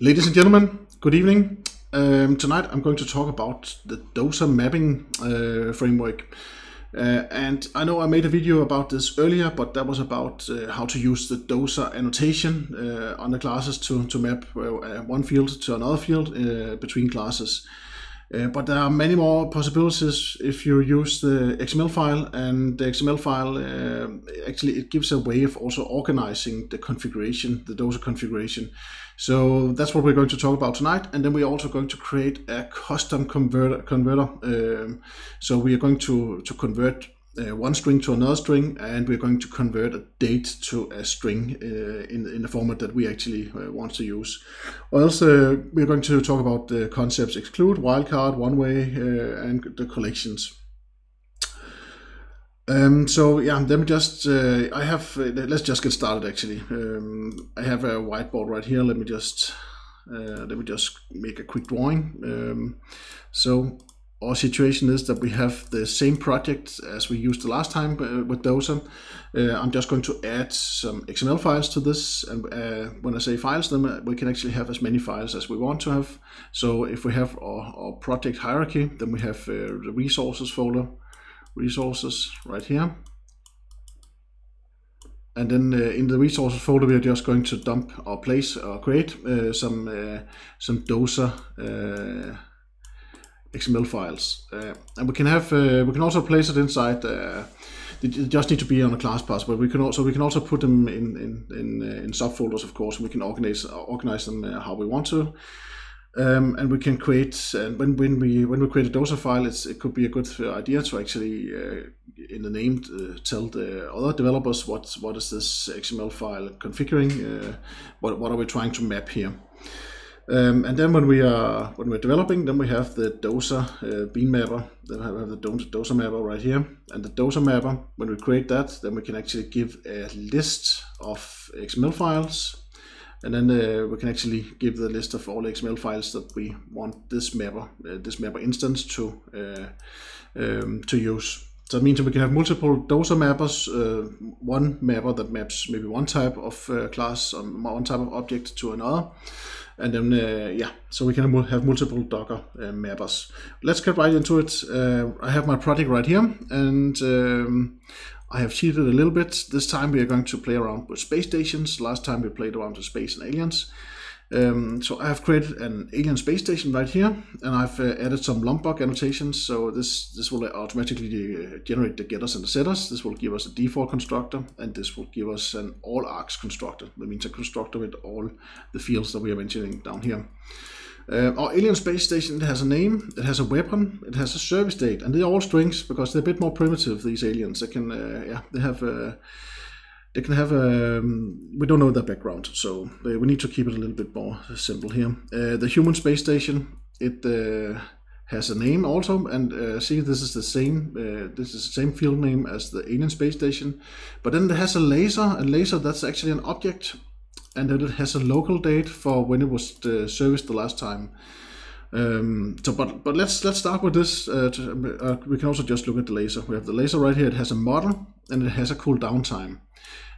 Ladies and gentlemen, good evening. Tonight I'm going to talk about the Dozer mapping framework. And I know I made a video about this earlier, but that was about how to use the Dozer annotation on the classes to map one field to another field between classes. But there are many more possibilities if you use the XML file, and the XML file actually it gives a way of also organizing the configuration, the Dozer configuration. So that's what we're going to talk about tonight, and then we're also going to create a custom converter. So we are going to convert one string to another string, and we're going to convert a date to a string in the format that we actually want to use. Or else we're going to talk about the concepts exclude, wildcard, one way, and the collections. So yeah, let me just let's just get started actually. I have a whiteboard right here. Let me just make a quick drawing. So our situation is that we have the same project as we used the last time with Dozer. I'm just going to add some XML files to this, and when I say files, then we can actually have as many files as we want to have. So if we have our project hierarchy, then we have the resources folder, resources right here. And then in the resources folder, we are just going to dump or place or create some Dozer XML files, and we can also place it inside. They just need to be on a class path, but we can also put them in subfolders, of course. We can organize them how we want to, and we can create. And when we create a Dozer file, it could be a good idea to actually in the name tell the other developers what is this XML file configuring, what are we trying to map here. And then when we're developing, then we have the Dozer bean mapper. Then we have the Dozer mapper right here, and the Dozer mapper. When we create that, then we can actually give a list of XML files, and then we can actually give the list of all the XML files that we want this mapper instance to use. So that means that we can have multiple Dozer mappers, one mapper that maps maybe one type of class or one type of object to another. And then, yeah, so we can have multiple Docker mappers. Let's get right into it. I have my project right here, and I have cheated a little bit. This time we are going to play around with space stations. Last time we played around with space and aliens. So I have created an alien space station right here, and I've added some Lombok annotations. So this will automatically generate the getters and the setters. This will give us a default constructor, and this will give us an all args constructor. That means a constructor with all the fields that we are mentioning down here. Our alien space station has a name, it has a weapon, it has a service date, and they're all strings because they're a bit more primitive. These aliens, they can, yeah, they have. They can have a, we don't know their background, so we need to keep it a little bit more simple here. The human space station, it has a name also, and see, this is the same field name as the alien space station, but then it has a laser, that's actually an object, and then it has a local date for when it was serviced the last time. So, but let's start with this. We can also just look at the laser. We have the laser right here. It has a model, and it has a cooldown time.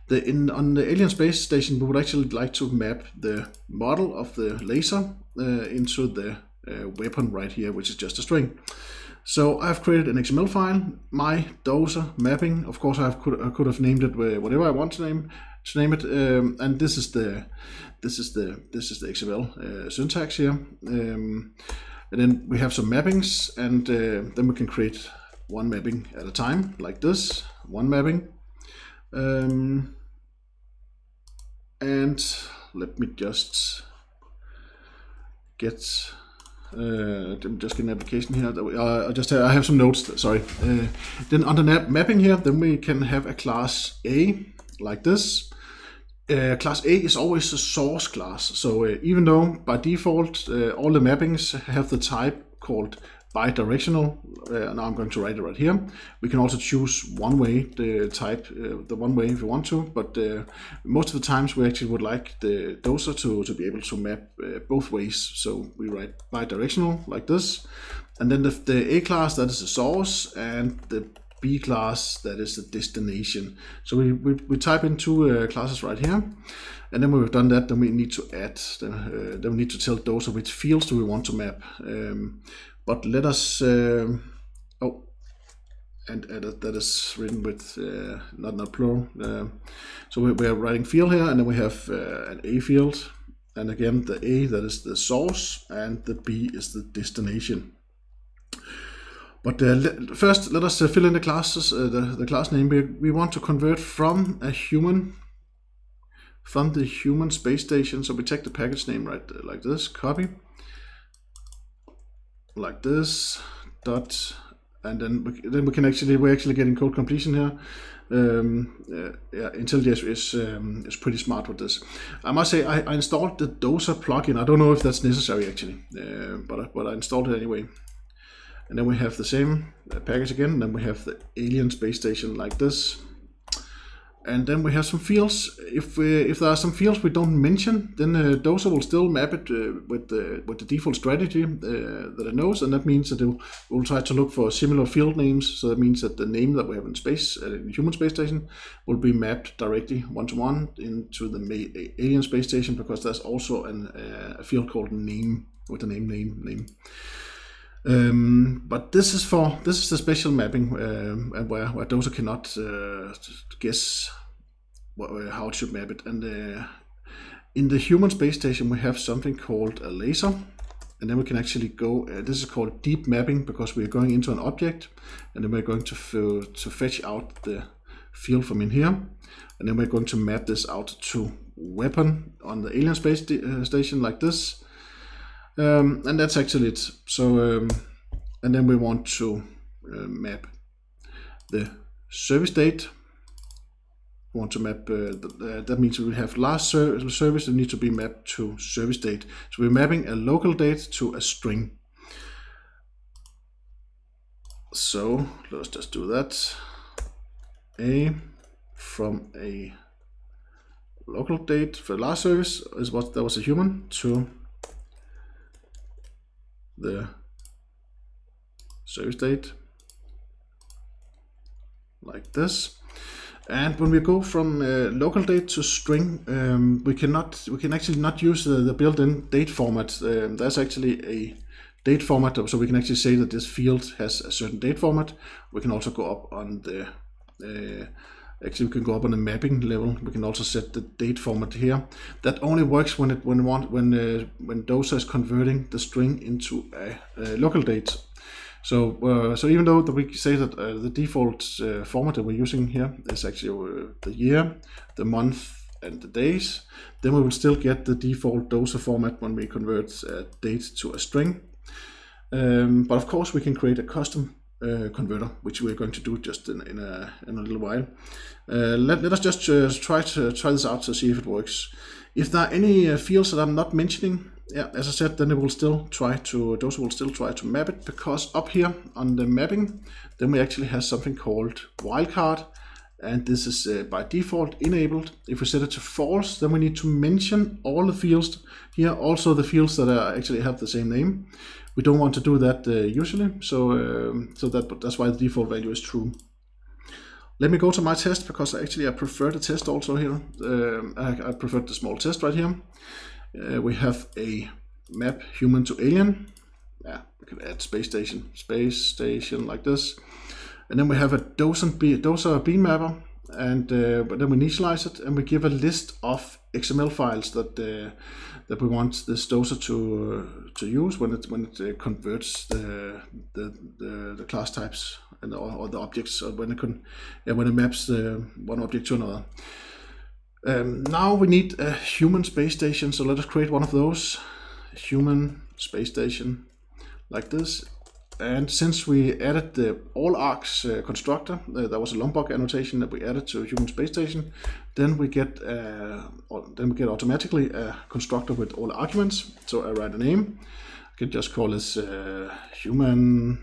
On the alien space station, we would actually like to map the model of the laser into the weapon right here, which is just a string. So I've created an XML file, my Dozer mapping. Of course, I could have named it whatever I want to name it, and this is the XML syntax here. And then we have some mappings, and then we can create one mapping at a time, like this. One mapping. And let me just get. Just get an application here. I have some notes. Sorry. Then on the mapping here, then we can have a class A like this. Class A is always a source class. So even though by default all the mappings have the type called bidirectional, now I'm going to write it right here. We can also choose one way, the type, the one way if you want to, but most of the times we actually would like the Dozer to be able to map both ways. So we write bidirectional like this, and then the A class, that is the source, and the B class that is the destination. So we type in two classes right here, and then we've done that. Then we need to add. Then we need to tell Dozer which fields do we want to map. But let us. And edit that is written with not plural. So we are writing field here, and then we have an A field, and again the A that is the source, and the B is the destination. But first, let us fill in the classes, the class name. We want to convert from a human, from the human space station. So we take the package name right like this, copy, like this, dot. And then we can actually, we're actually getting code completion here. Yeah, IntelliJ is pretty smart with this. I must say I installed the Dozer plugin. I don't know if that's necessary actually, but I installed it anyway. And then we have the same package again. And then we have the alien space station like this. And then we have some fields. If there are some fields we don't mention, then Dozer will still map it with the default strategy that it knows, and that means that it will try to look for similar field names. So that means that the name that we have in space, in human space station, will be mapped directly one-to-one into the alien space station, because there's also a field called name with the name. But this is the special mapping, and where Dozer cannot guess how it should map it. And in the human space station we have something called a laser, and then we can actually go. This is called deep mapping, because we are going into an object, and then we're going to fetch out the field from in here, and then we're going to map this out to weapon on the alien space station like this. And that's actually it. So and then we want to map the service date. We want to map that means we have last service that needs to be mapped to service date. So we're mapping a local date to a string. So let's just do that. A from a local date for last service is what that was a human to the service date like this. And when we go from local date to string, we can actually not use the built-in date format. There's actually a date format, so we can actually say that this field has a certain date format. We can also go up on the actually, we can go up on the mapping level. We can also set the date format here. That only works when Dozer is converting the string into a local date. So, so even though that we say that the default format that we're using here is actually the year, the month, and the days, then we will still get the default Dozer format when we convert a date to a string. But of course, we can create a custom converter, which we're going to do just in a little while. Let us just try this out to see if it works. If there are any fields that I'm not mentioning, yeah, as I said, then it will still try to, Dozer will still try to map it, because up here on the mapping, then we actually have something called wildcard, and this is by default enabled. If we set it to false, then we need to mention all the fields here, also the fields that are actually have the same name. We don't want to do that usually, so that's why the default value is true. Let me go to my test, because actually I prefer the test also here. I prefer the small test right here. We have a map human to alien. Yeah, we can add space station like this, and then we have a Dozer beam mapper, and but then we initialize it, and we give a list of XML files that that we want this Dozer to use when it converts the class types and or the objects, or when it maps one object to another. Now we need a human space station, so let us create one of those, human space station like this. And since we added the all arcs constructor, that was a Lombok annotation that we added to human space station, then we get automatically a constructor with all arguments. So I write a name. I can just call this human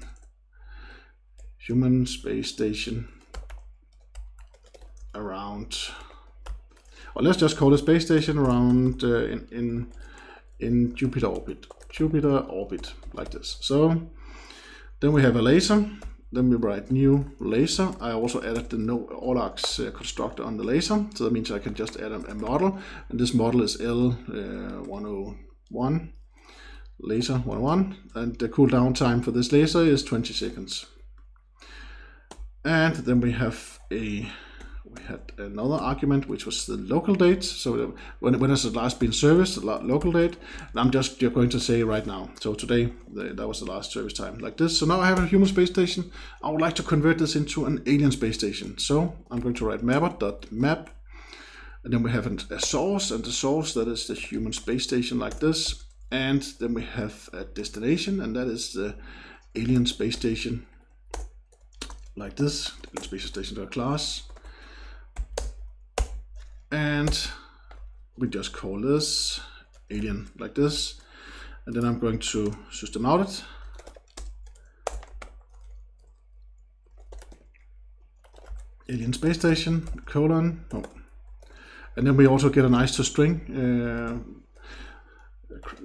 space station around, or let's just call it space station around in Jupiter orbit like this. So then we have a laser, Then we write new laser. I also added the no Allax constructor on the laser, so that means I can just add a model, and this model is L101 laser 101, and the cooldown time for this laser is 20 seconds. And then we have we had another argument, which was the local date. So when has the last been serviced, the local date, and I'm just going to say right now. So today, that was the last service time, like this. So now I have a human space station. I would like to convert this into an alien space station. So I'm going to write mapper.map, and then we have a source, and the source, that is the human space station, like this. And then we have a destination, and that is the alien space station, like this. Alien space station class. And we just call this alien, like this. And then I'm going to system out it. Alien space station, colon. Oh. And then we also get a nice to string.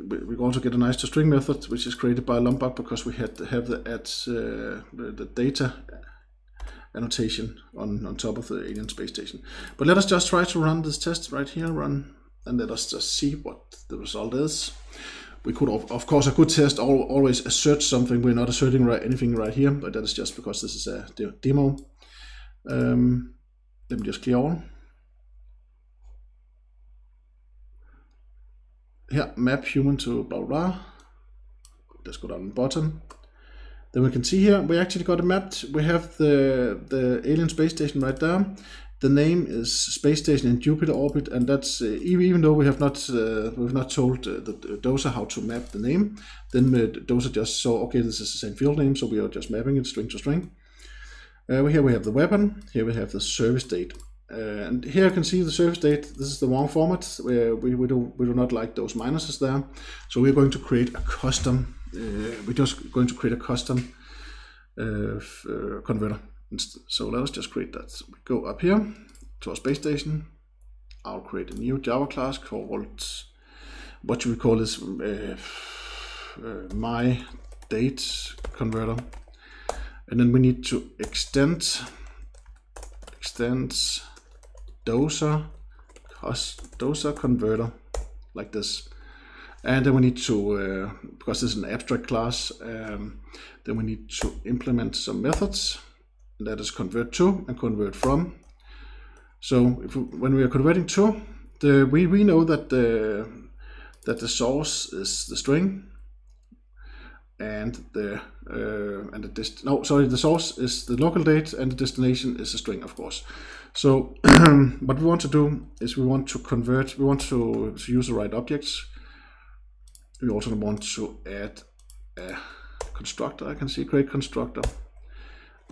We also get a nice to string method, which is created by Lombok, because we had to have the the data annotation on top of the alien space station. But let us just try to run this test right here, run, and let us just see what the result is. We could, of course, a good test always assert something. We're not asserting anything right here, but that is just because this is a demo. Let me just clear all. Here, map human to blah blah. Let's go down the bottom. Then we can see here, we actually got it mapped. We have the alien space station right there. The name is Space Station in Jupiter Orbit, and that's even though we have not told the Dozer how to map the name, then the Dozer just saw, okay, this is the same field name, so we are just mapping it string to string. Here we have the weapon, here we have the service date. And here you can see the service date. This is the wrong format. We do not like those minuses there, so we're going to create a custom. We're just going to create a custom converter. So let us just create that. We go up here to our space station. I'll create a new Java class called, what should we call this? My date converter. And then we need to extend dozer converter, like this. And then we need to, because this is an abstract class, then we need to implement some methods. That is convert to and convert from. So if we, when we are converting to, we know that the source is the string, and the source is the local date, and the destination is a string, of course. So what we want to do is we want to convert. We want to use the right objects. We also want to add a constructor. I can see create constructor.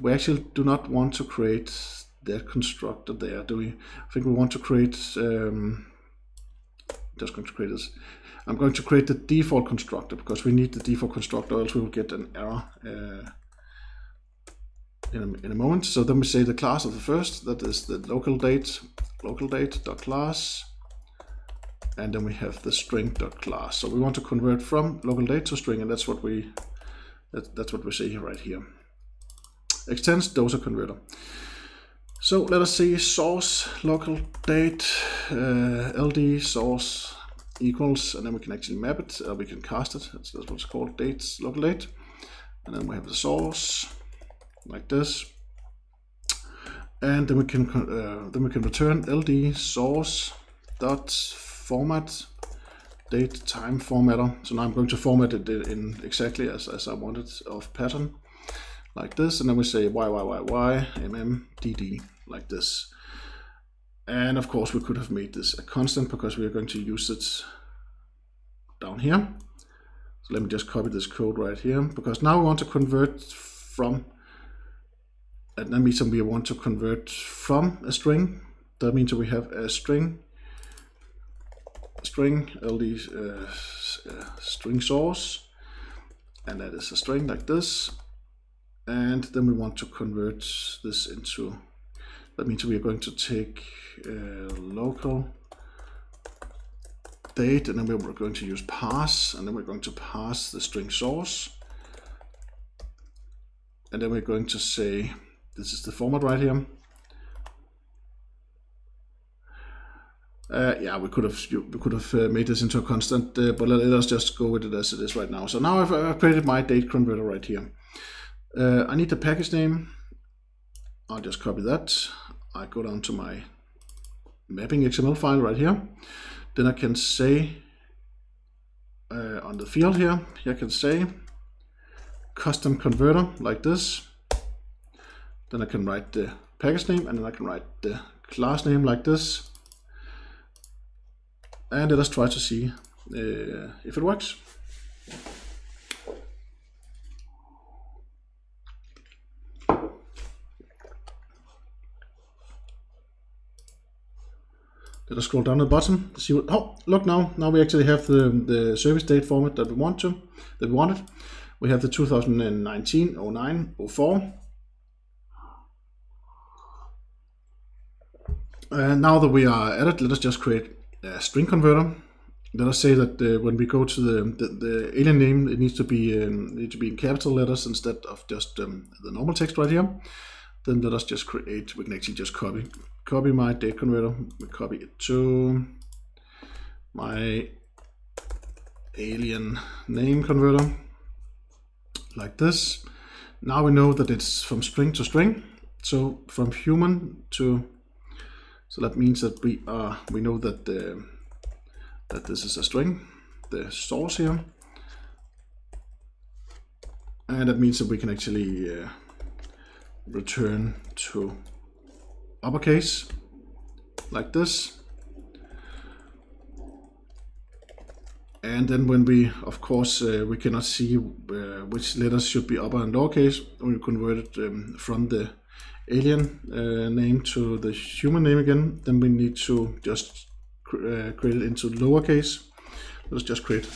We actually do not want to create that constructor there, do we? I think we want to create, just going to create this. I'm going to create the default constructor, because we need the default constructor, else we will get an error in a moment. So then we say the class of the first, that is the localDate.class. And then we have the string.class. So we want to convert from local date to string, and that's what we say here, right here. Extends Dozer converter. So let us see source local date LD source equals, and then we can actually map it. We can cast it. That's what's called dates local date, and then we have the source like this, and then we can return LD source dot format date time formatter. So now I'm going to format it in exactly as I want it, of pattern, like this. And then we say yyy, mm, dd, like this. And of course we could have made this a constant, because we are going to use it down here. So let me just copy this code right here, because now we want to convert from, and that means we want to convert from a string. That means we have a string LD string source, and that is a string, like this. And then we want to convert this into, that means we are going to take local date, and then we're going to use pass, and then we're going to pass the string source, And then we're going to say, this is the format right here. Yeah, we could have made this into a constant, but let us just go with it as it is right now. So now I've created my date converter right here. I need the package name. I'll just copy that. I go down to my mapping XML file right here. Then I can say on the field here, I can say custom converter like this. Then I can write the package name, and then I can write the class name like this. And let us try to see if it works. Let us scroll down the bottom. See what? Oh, look now! Now we actually have the service date format that we wanted. We have the 2019-09-04. And now that we are at it, let us just create a string converter. Let us say that when we go to the alien name, it needs to be in capital letters instead of just the normal text right here. Then let us just create. We can actually just copy my date converter. We copy it to my alien name converter like this. Now we know that it's from string to string. So from human to, so that means that we know that this is a string, the source here, and that means that we can actually return to uppercase like this. And then when we, of course, we cannot see which letters should be upper and lowercase, we convert it from the alien name to the human name again. Then we need to just create it into lowercase. Let's just create,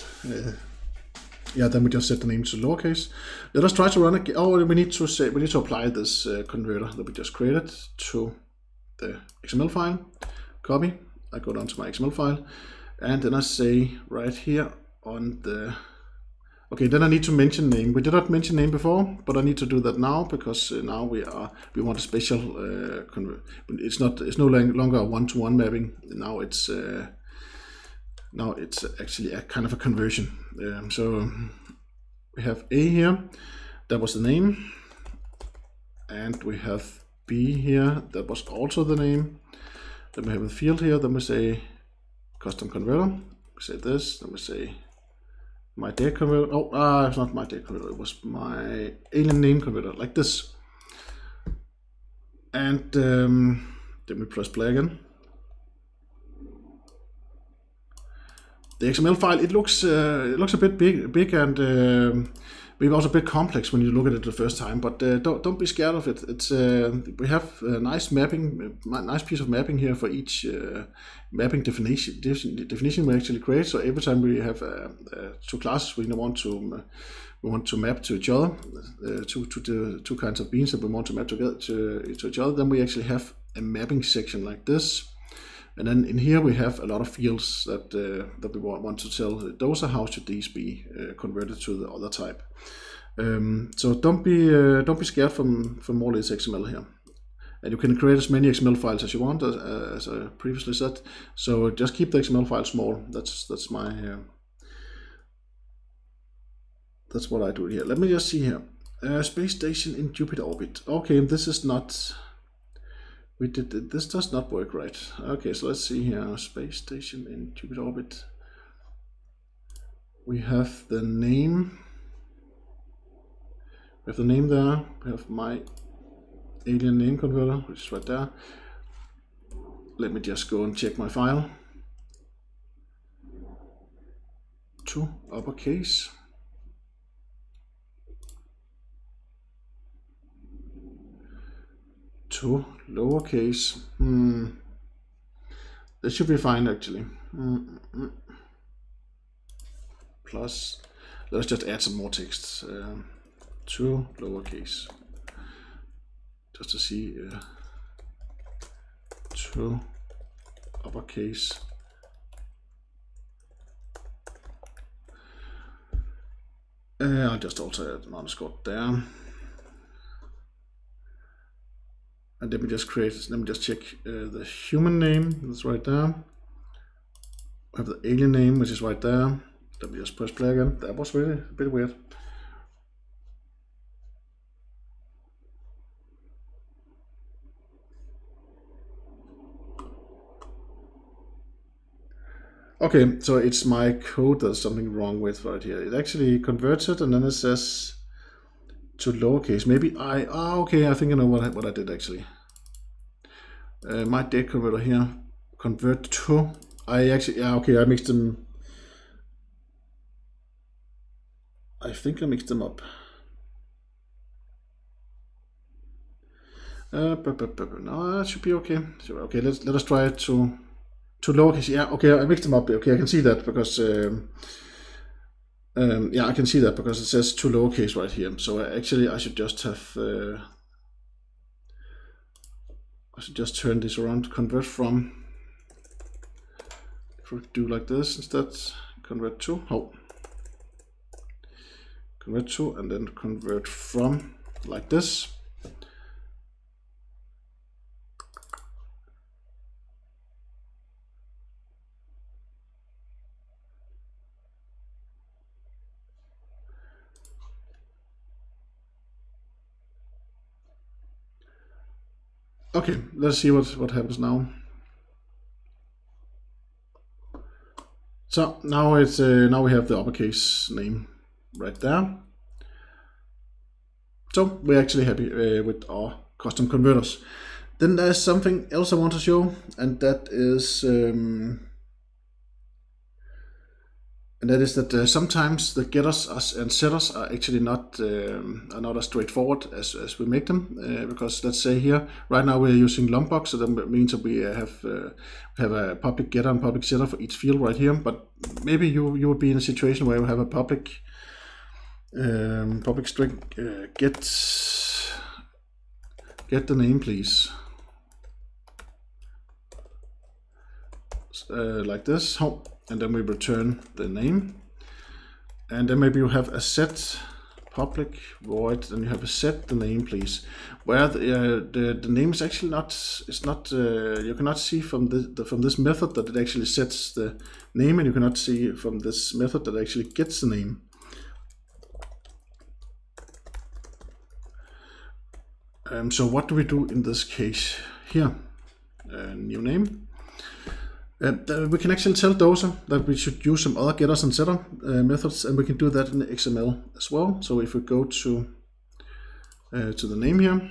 yeah, then we just set the name to lowercase. Let us try to run it. Oh, we need to apply this converter that we just created to the XML file. Copy. I go down to my XML file, and then I say right here on the, okay, then I need to mention name. We did not mention name before, but I need to do that now, because now we want a special convert. It's no longer a one-to-one mapping. Now it's actually a kind of a conversion. So we have A here, that was the name, and we have B here, that was also the name. Then we have a field here. Then we say custom converter. We say this. Then we say my date converter. Oh, it's not my date converter. It was my alien name converter, like this. And then we press play again. The XML file, it looks a bit big, and maybe also a bit complex when you look at it the first time. But don't be scared of it. It's we have a nice mapping, nice piece of mapping here for each mapping definition we actually create. So every time we have two classes, we want to map to each other, to the two kinds of beings that we want to map together to each other. Then we actually have a mapping section like this. And then in here we have a lot of fields that that we want to tell Dozer how should these be converted to the other type. So don't be scared from all this XML here. And you can create as many XML files as you want, as I previously said. So just keep the XML file small. That's my that's what I do here. Let me just see here. Space station in Jupiter orbit. Okay, this is not. We did this does not work right. Okay, so let's see here. Space station in Jupiter orbit. We have the name. We have the name there. We have my alien name converter, which is right there. Let me just go and check my file. To uppercase. To lowercase. This should be fine actually. Plus, let's just add some more text. To lowercase, just to see. To uppercase. I'll just also add an underscore there. And let me just create, let me just check the human name, that's right there. I have the alien name, which is right there. Let me just press play again. That was really a bit weird. Okay, so it's my code that's something wrong with right here. It actually converts it and then it says to lowercase. Maybe I, okay, I think I know what I did actually. My date converter here, convert to, I actually, yeah, okay, I mixed them. I think I mixed them up. No, that should be okay. Okay, let us try it to lowercase. Yeah, okay, I mixed them up. Okay, I can see that because yeah, I can see that because it says to lowercase right here. So actually, I should just have I should just turn this around. Convert from. If we do like this instead, convert to. Oh, convert to, and then convert from like this. Okay, let's see what happens now. So now it's now we have the uppercase name right there. So we're actually happy with our custom converters. Then there's something else I want to show, and that is that sometimes the getters and setters are actually not as straightforward as we make them, because let's say here right now we're using Lombok, so that means that we have a public getter and public setter for each field right here. But maybe you would be in a situation where you have a public public string get the name please, like this. Oh. And then we return the name, and then maybe you have a set public void, and you have a set the name please, where the name is actually not, it's not you cannot see from this method that it actually sets the name, and you cannot see from this method that actually gets the name. So what do we do in this case here? New name. We can actually tell Dozer that we should use some other getters and setter methods, and we can do that in XML as well. So if we go to the name here,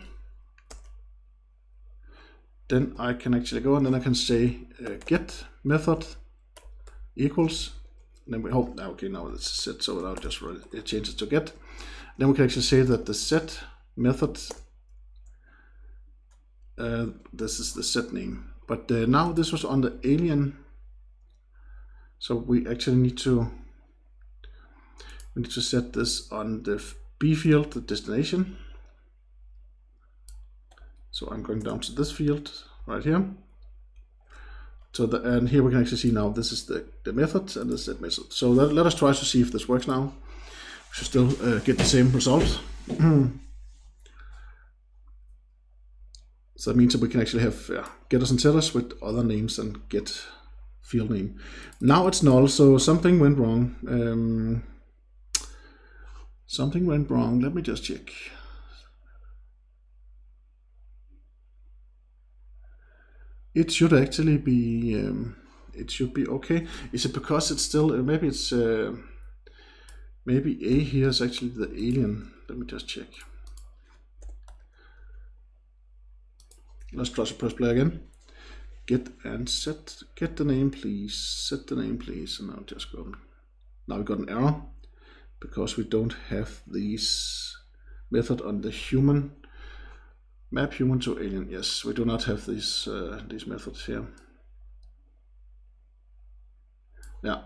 then I can actually go and then I can say get method equals, and then we hope, oh, okay, now it's set, so I'll just change it to get. Then we can actually say that the set method, this is the set name. But now this was on the alien, so we actually need to set this on the B field, the destination. So I'm going down to this field right here. So and here we can actually see now this is the method and the set method. So let us try to see if this works now. We should still get the same result. So that means that we can actually have getters and setters with other names and get field name. Now it's null, so something went wrong. Something went wrong. Let me just check. It should actually be. It should be okay. Is it because it's still? Maybe it's. Maybe A here is actually the alien. Let me just check. Let's try to press play again. Get and set. Get the name, please. Set the name, please. And now just go. Now we got an error because we don't have these method on the human map, human to alien. Yes, we do not have these methods here. Yeah.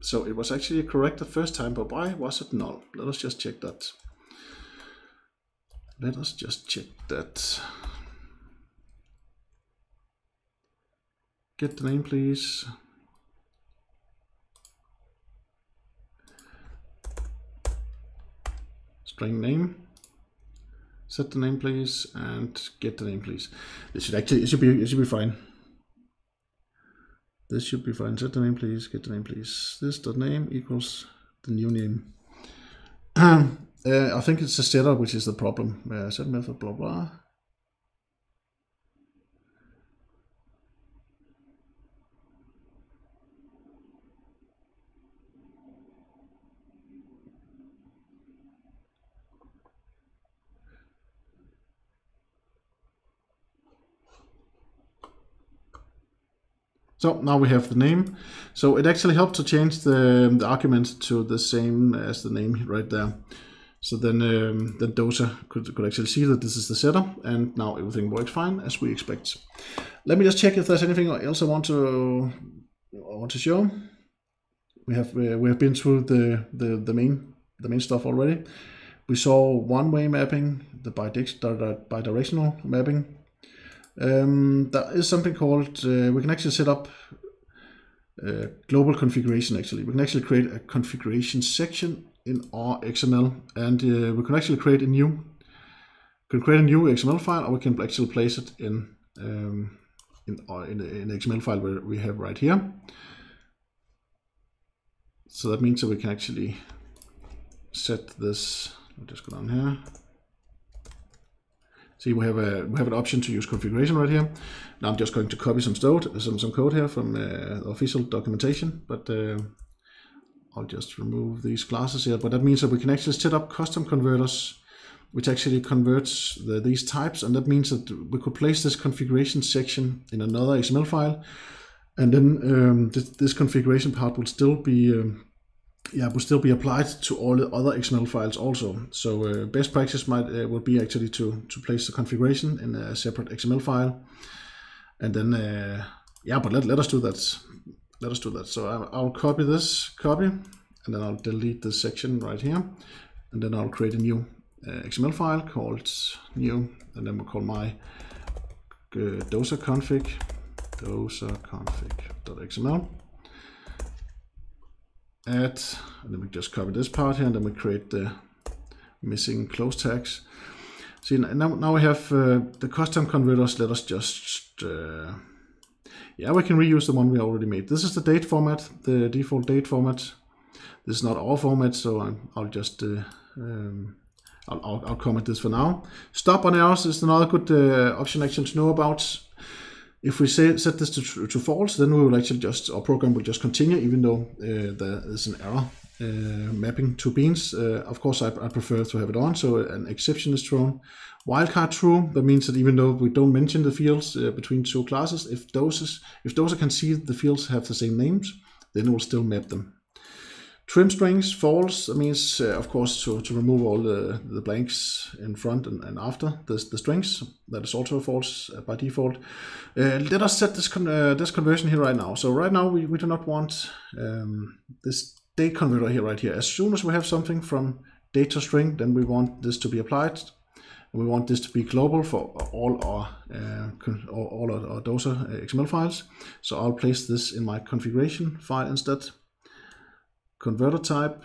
So it was actually correct the first time, but why was it null? Let us just check that. Let us just check that. Get the name, please. String name. Set the name please and get the name please. This should actually, it should be fine. This should be fine. Set the name please, get the name please. This dot name equals the new name. I think it's the setup which is the problem. Set method blah blah. So now we have the name. So it actually helps to change the argument to the same as the name right there. So then Dozer could actually see that this is the setup, and now everything works fine as we expect. Let me just check if there's anything else I want to show. We have been through the main stuff already. We saw one-way mapping, the bidirectional mapping. There is something called, we can actually set up global configuration. Actually, we can actually create a configuration section in our XML, and we can actually create a new XML file, or we can actually place it in the XML file where we have right here. So that means that we can actually set this. I'll just go down here. See, we have an option to use configuration right here. Now I'm just going to copy some code here from official documentation, but I'll just remove these classes here. But that means that we can actually set up custom converters, which actually converts these types, and that means that we could place this configuration section in another XML file, and then this configuration part will still be will still be applied to all the other XML files also. So best practice would be actually to place the configuration in a separate XML file, and then but let us do that. Let us do that. So I'll copy this, and then I'll delete this section right here, and then I'll create a new XML file called new, and then we'll call my dozer config.xml. Add, and then we just copy this part here, and then we create the missing close tags. See, now we have the custom converters. Let us just we can reuse the one we already made. This is the date format, the default date format. This is not our format, so I'll just I'll comment this for now. Stop on errors is another good option actually to know about. If we set this to false, then we will actually our program will just continue, even though there is an error mapping two beans. Of course, I prefer to have it on, so an exception is thrown. Wildcard true, that means that even though we don't mention the fields between two classes, if Dozer can see the fields have the same names, then it will still map them. Trim strings false, that means of course to remove all the blanks in front and after the strings. That is also false by default. Let us set this conversion here right now. So right now we do not want this date converter here right here. As soon as we have something from date to string, then we want this to be applied. We want this to be global for all our Dozer XML files. So I'll place this in my configuration file instead. Converter type,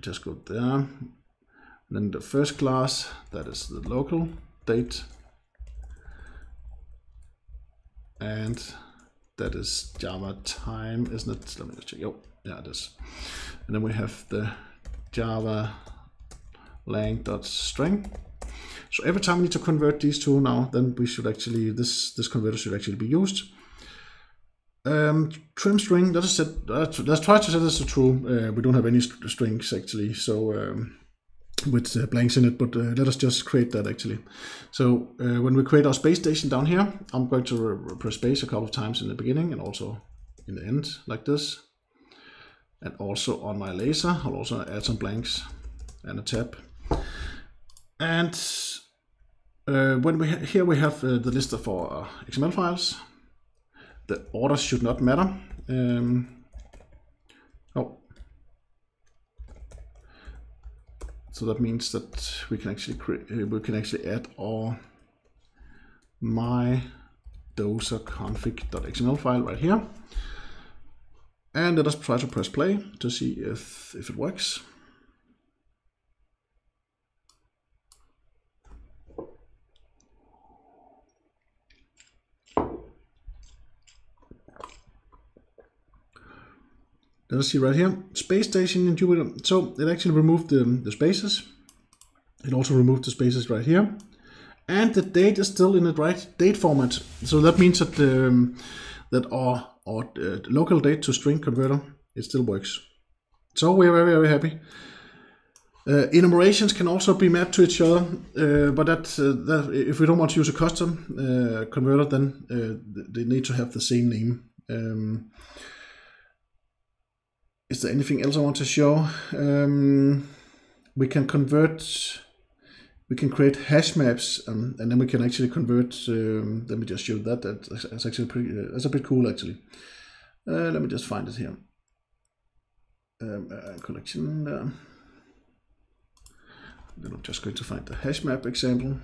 just go there, and then the first class, that is the local date, and that is Java time, isn't it? Let me just check. Oh, yeah, it is. And then we have the Java lang.string. So every time we need to convert these two now, then we should actually, this converter should actually be used. Trim string, let's try to set this to true. We don't have any strings actually, so with blanks in it, but let us just create that actually. So when we create our space station down here, I'm going to press space a couple of times in the beginning and also in the end like this. And also on my laser, I'll also add some blanks and a tab. And when we have the list of our XML files. The order should not matter. So that means that we can actually add our my dozer config.xml file right here. And let us try to press play to see if it works. Then I see right here, space station in Jupiter. So it actually removed the spaces. It also removed the spaces right here. And the date is still in the right date format. So that means that our local date to string converter, it still works. So we're very, very happy. Enumerations can also be mapped to each other, but that if we don't want to use a custom converter, then they need to have the same name. Is there anything else I want to show? We can convert, we can create hash maps, and then we can actually convert. Let me just show that. That's actually pretty, that's a bit cool actually. Let me just find it here. Collection. Then I'm just going to find the hash map example.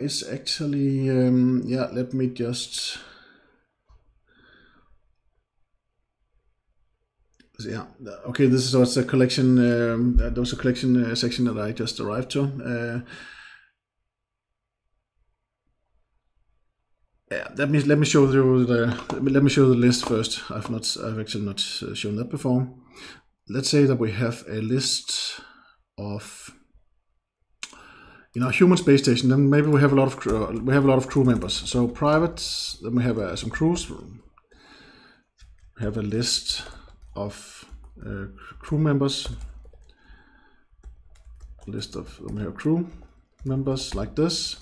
It's actually, yeah, let me just, yeah, okay, this is also a collection, that was a collection section that I just arrived to. Yeah, that means let me show you the, let me show the list first. I've actually not shown that before. Let's say that we have a list of, in our human space station, then maybe we have a lot of crew members. So privates, then we have some crews. We have a list of crew members, list of crew members like this,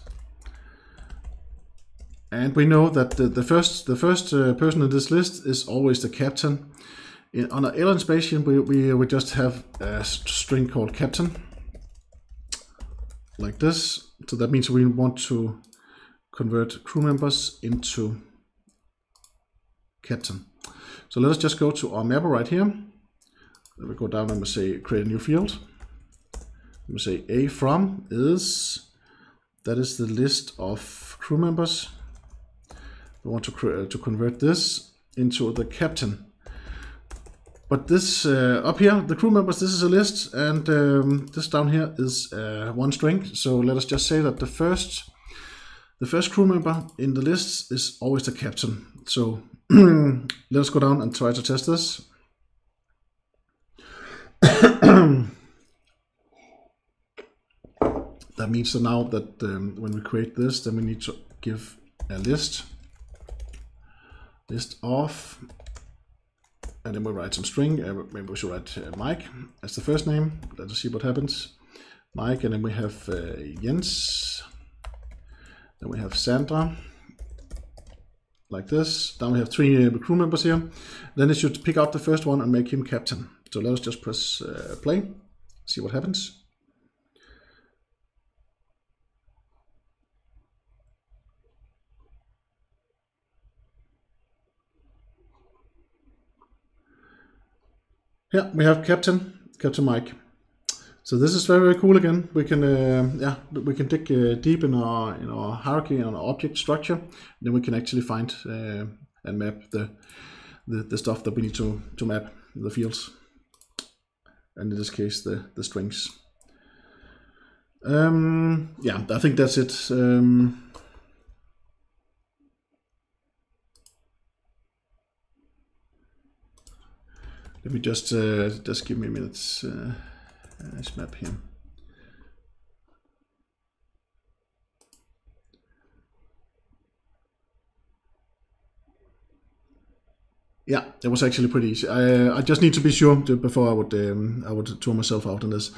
and we know that the first person in this list is always the captain. On our alien station, we just have a string called captain, like this. So that means we want to convert crew members into captain. So let us just go to our mapper right here. Then we go down and we say create a new field. We say a from is, that is the list of crew members. We want to convert this into the captain. But this up here, the crew members, this is a list, and this down here is one string. So let us just say that the first crew member in the list is always the captain. So let us go down and try to test this. That means that now that when we create this, then we need to give a list of, and then we write some string. Maybe we should write Mike as the first name. Let us see what happens. Mike, and then we have Jens. Then we have Sandra, like this. Now we have three crew members here. Then it should pick out the first one and make him captain. So let us just press play, see what happens. Yeah, we have Captain Mike. So this is very, very cool again. We can we can dig deep in our hierarchy and our object structure. And then we can actually find and map the stuff that we need to map, the fields, and in this case the strings. Yeah, I think that's it. Let me just give me a minute. Let's map him. Yeah, it was actually pretty easy. I just need to be sure before I would throw myself out on this.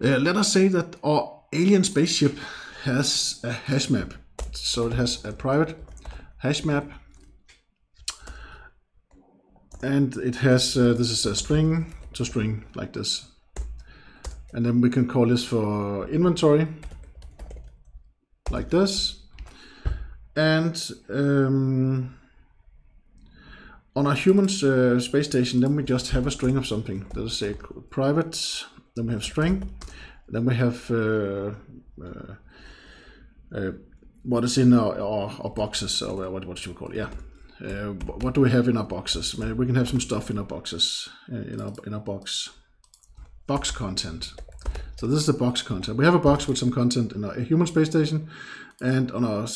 Let us say that our alien spaceship has a hash map. So it has a private hash map, and it has this is a string to string like this. And then we can call this for inventory, like this. And on our human's space station, then we just have a string of something. Let us say private, then we have string, then we have what is in our boxes, or what you call it, yeah. What do we have in our boxes? Maybe we can have some stuff in our boxes, in our box content. So this is the box content. We have a box with some content in our human space station, and on our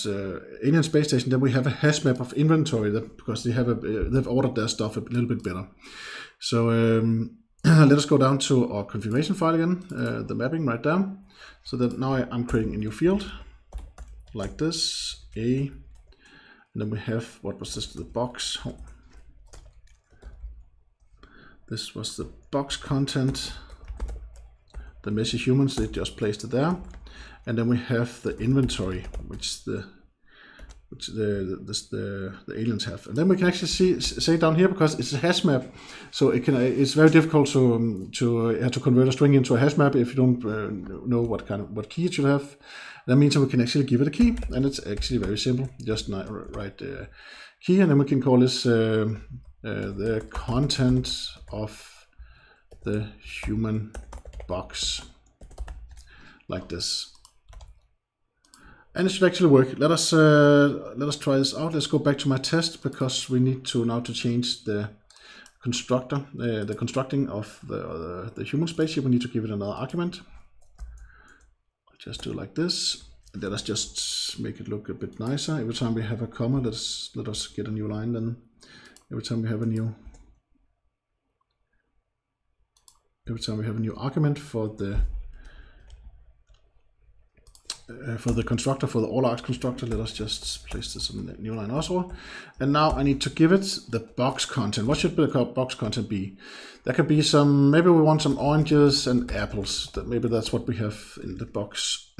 alien space station, then we have a hash map of inventory, that because they have they've ordered their stuff a little bit better. So let us go down to our configuration file again, the mapping right down. So that now I'm creating a new field like this, A. And then we have, what was this, the box? Oh. This was the box content. The messy humans, they just placed it there. And then we have the inventory, which the aliens have. And then we can actually say down here, because it's a hash map, so it's very difficult to convert a string into a hash map if you don't know what key it should have. That means that we can actually give it a key, and it's actually very simple. Just write the key, and then we can call this the content of the human box, like this. And it should actually work. Let us try this out. Let's go back to my test, because we need to now to change the constructor, the constructing of the human spaceship. We need to give it another argument. I'll just do it like this. Let us just make it look a bit nicer. Every time we have a comma, let us get a new line. Then every time we have a new argument for the constructor, for the all args constructor, let us just place this in the new line also. And now I need to give it the box content. What should the box content be? There could be some, maybe we want some oranges and apples. Maybe that's what we have in the box.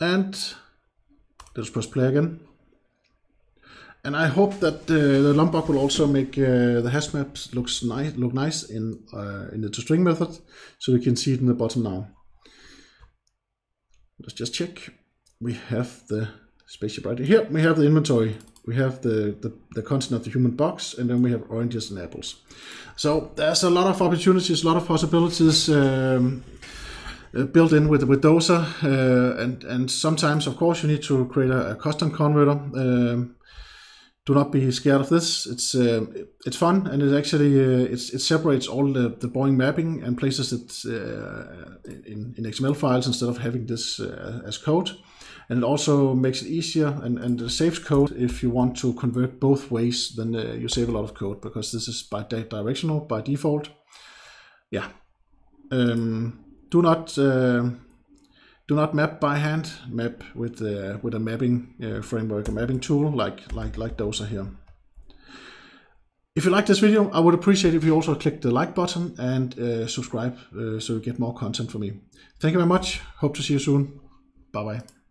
And let's press play again. And I hope that the Lombok will also make the hash maps look nice in the toString method, so we can see it in the bottom now. Let's just check. We have the spaceship right here. We have the inventory. We have the content of the human box, and then we have oranges and apples. So there's a lot of opportunities, a lot of possibilities built in with Dozer, and sometimes, of course, you need to create a custom converter. Do not be scared of this. It's fun, and it actually it separates all the boring mapping and places it in XML files instead of having this as code. And it also makes it easier and saves code. If you want to convert both ways, then you save a lot of code, because this is bi-directional by default. Yeah. Do not map by hand. Map with a mapping framework, a mapping tool like Dozer here. If you like this video, I would appreciate it if you also click the like button and subscribe so you get more content from me. Thank you very much. Hope to see you soon. Bye bye.